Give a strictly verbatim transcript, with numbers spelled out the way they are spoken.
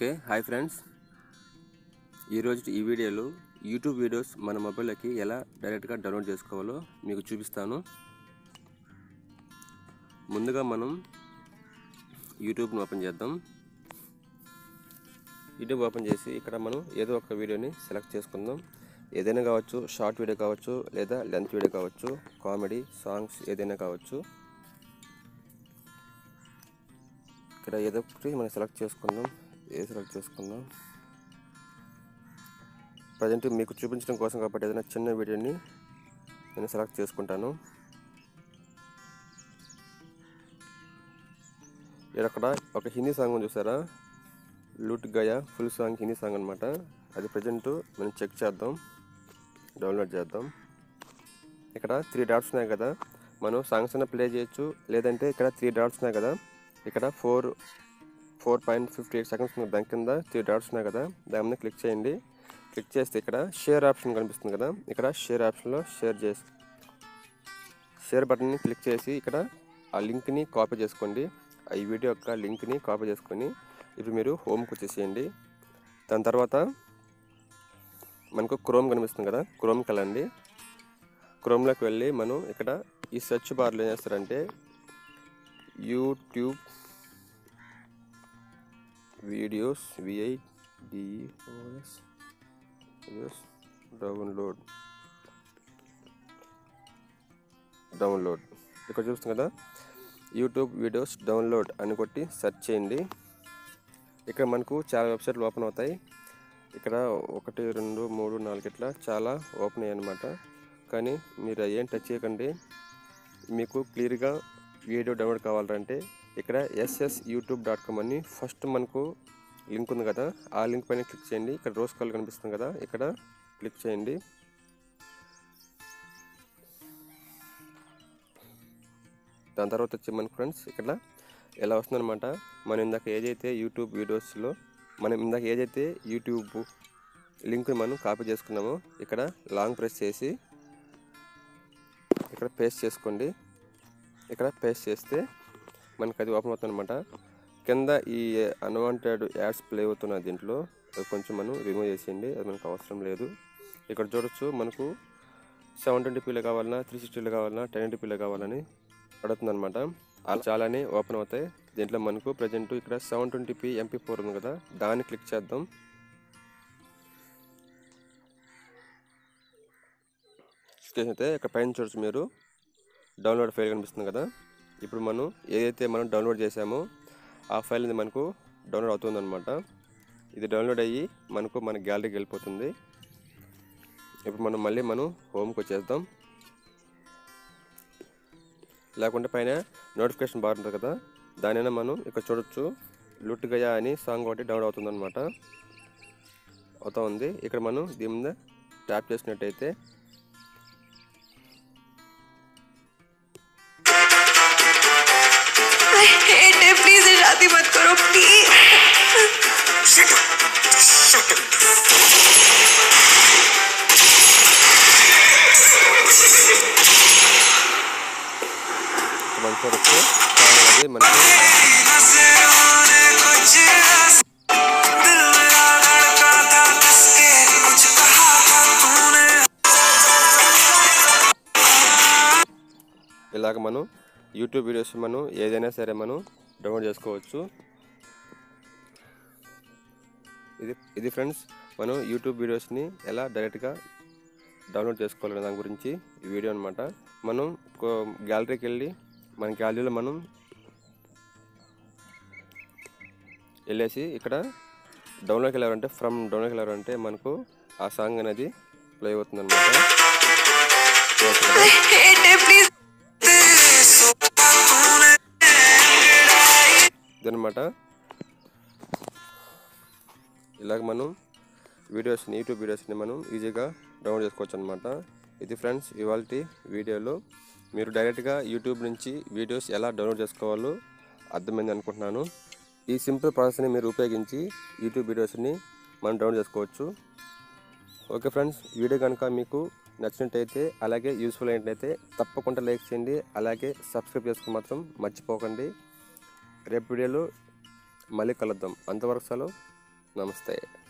Okay hi friends, ఈ రోజు ఈ వీడియోలో యూట్యూబ్ వీడియోస్ మన మొబైల్లోకి ఎలా డైరెక్ట్గా డౌన్లోడ్ చేసుకోవాలో మీకు చూపిస్తాను. ముందుగా మనం యూట్యూబ్ను ఓపెన్ చేద్దాం. యూట్యూబ్ ఓపెన్ చేసి ఇక్కడ మనం ఏదో ఒక వీడియోని సెలెక్ట్ చేసుకుందాం. ఏదైనా కావచ్చు, షార్ట్ వీడియో కావచ్చు, లేదా లెంత్ వీడియో కావచ్చు, కామెడీ సాంగ్స్ ఏదైనా కావచ్చు. ఇక్కడ ఏదో ఒకటి మనం సెలెక్ట్ చేసుకుందాం. ఏ సెలెక్ట్ చేసుకుందాం ప్రజెంట్ మీకు చూపించడం కోసం కాబట్టి ఏదైనా చిన్న వీడియోని నేను సెలెక్ట్ చేసుకుంటాను. ఇక్కడ అక్కడ ఒక హిందీ సాంగ్ చూసారా, Lut Gaya full song, Hindi song అనమాట. అది ప్రజెంట్ మనం చెక్ చేద్దాం, డౌన్లోడ్ చేద్దాం. ఇక్కడ త్రీ డాట్స్ ఉన్నాయి కదా, మనం సాంగ్స్ అన్న ప్లే చేయొచ్చు, లేదంటే ఇక్కడ త్రీ డాట్స్ ఉన్నాయి కదా, ఇక్కడ four four point fifty eight seconds దాని కింద త్రీ డాట్స్ ఉన్నాయి కదా, దాని మీద క్లిక్ చేయండి. క్లిక్ చేస్తే ఇక్కడ షేర్ ఆప్షన్ కనిపిస్తుంది కదా, ఇక్కడ షేర్ ఆప్షన్లో షేర్ చేసి షేర్ బటన్ని క్లిక్ చేసి ఇక్కడ ఆ లింక్ని కాపీ చేసుకోండి. ఈ వీడియో యొక్క లింక్ని కాపీ చేసుకొని ఇప్పుడు మీరు హోమ్కి వచ్చేసేయండి. దాని తర్వాత మనకు క్రోమ్ కనిపిస్తుంది కదా, క్రోమ్కి వెళ్ళండి. క్రోమ్లోకి వెళ్ళి మనం ఇక్కడ ఈ సెర్చ్ బార్లో ఏం చేస్తారంటే YouTube videos V I D O S videos download download ఇక్కడ చూస్తుంది కదా, యూట్యూబ్ వీడియోస్ డౌన్లోడ్ అని కొట్టి సెర్చ్ చేయండి. ఇక్కడ మనకు చాలా వెబ్సైట్లు ఓపెన్ అవుతాయి. ఇక్కడ ఒకటి రెండు మూడు నాలుగు ఇట్లా చాలా ఓపెన్ అయ్యాయి అన్నమాట. కానీ మీరు ఏం టచ్ చేయకండి. మీకు క్లియర్గా వీడియో డౌన్లోడ్ కావాలంటే ఇక్కడ ఎస్ఎస్ యూట్యూబ్ డాట్ కామ్ అని ఫస్ట్ మనకు లింక్ ఉంది కదా, ఆ లింక్ పైన క్లిక్ చేయండి. ఇక్కడ రోజ్ కలర్ కనిపిస్తుంది కదా, ఇక్కడ క్లిక్ చేయండి. దాని తర్వాత వచ్చి మన ఫ్రెండ్స్ ఇక్కడ ఎలా వస్తుందన్నమాట, మనం ఇందాక ఏదైతే యూట్యూబ్ వీడియోస్లో మనం ఇందాక ఏదైతే యూట్యూబ్ లింక్ని మనం కాపీ చేసుకున్నామో ఇక్కడ లాంగ్ ప్రెస్ చేసి ఇక్కడ పేస్ట్ చేసుకోండి. ఇక్కడ పేస్ట్ చేస్తే మనకు అది ఓపెన్ అవుతుంది అనమాట. కింద ఈ అన్వాంటెడ్ యాడ్స్ ప్లే అవుతున్న దీంట్లో అది కొంచెం మనం రిమూవ్ చేసేయండి, అది మనకు అవసరం లేదు. ఇక్కడ చూడొచ్చు మనకు సెవెన్ ట్వంటీ పీలో కావాలన్నా, త్రీ సిక్స్టీలో కావాలన్నా, టెన్ ఎయిటీ పీలో కావాలని అడుగుతుంది అనమాట. అలా చాలానే ఓపెన్ అవుతాయి. దీంట్లో మనకు ప్రజెంట్ ఇక్కడ seven twenty P MP four ఉంది కదా, దాన్ని క్లిక్ చేద్దాం. అయితే ఇక్కడ పైన చూడొచ్చు మీరు డౌన్లోడ్ ఫైల్ కనిపిస్తుంది కదా, ఇప్పుడు మనం ఏదైతే మనం డౌన్లోడ్ చేసామో ఆ ఫైల్ అనేది మనకు డౌన్లోడ్ అవుతుందన్నమాట. ఇది డౌన్లోడ్ అయ్యి మనకు మన గ్యాలరీకి వెళ్ళిపోతుంది. ఇప్పుడు మనం మళ్ళీ మనం హోమ్కి వచ్చేద్దాం. లేకుంటే పైన నోటిఫికేషన్ బార్ ఉంటుంది కదా, దానినా మనం ఇక్కడ చూడొచ్చు లూట్ గయా అని సాంగ్ ఒకటి డౌన్లోడ్ అవుతుందన్నమాట అవుతా ఉంది. ఇక్కడ మనం దీని మీద ట్యాప్ చేసినట్టయితే మనకి ఇలాగ మనం యూట్యూబ్ వీడియోస్ మనం ఏదైనా సరే మనం డౌన్లోడ్ చేసుకోవచ్చు. ఇది ఇది ఫ్రెండ్స్ మనం యూట్యూబ్ వీడియోస్ని ఎలా డైరెక్ట్గా డౌన్లోడ్ చేసుకోవాలనే దాని గురించి ఈ వీడియో అనమాట. మనం గ్యాలరీకి వెళ్ళి మన గ్యాలరీలో మనం వెళ్ళేసి ఇక్కడ డౌన్లోడ్కి వెళ్ళారంటే ఫ్రమ్ డౌన్లోడ్కి వెళ్ళారంటే మనకు ఆ సాంగ్ అనేది ప్లే అవుతుంది అనమాట. ఇదనమాట ఇలాగ మనం వీడియోస్ని యూట్యూబ్ వీడియోస్ని మనం ఈజీగా డౌన్లోడ్ చేసుకోవచ్చు అనమాట. ఇది ఫ్రెండ్స్ ఇవాల్టి వీడియోలో మీరు డైరెక్ట్గా యూట్యూబ్ నుంచి వీడియోస్ ఎలా డౌన్లోడ్ చేసుకోవాలో అర్థమైంది అనుకుంటున్నాను. ఈ సింపుల్ ప్రాసెస్ని మీరు ఉపయోగించి యూట్యూబ్ వీడియోస్ని మనం డౌన్లోడ్ చేసుకోవచ్చు. ఓకే ఫ్రెండ్స్, వీడియో కనుక మీకు నచ్చినట్టయితే అలాగే యూస్ఫుల్ అయినట్టయితే తప్పకుండా లైక్ చేయండి, అలాగే సబ్స్క్రైబ్ చేసుకుని మాత్రం మర్చిపోకండి. రేపు వీడియోలో మళ్ళీ కలుద్దాం, అంతవరకు సెలవు. नमस्ते।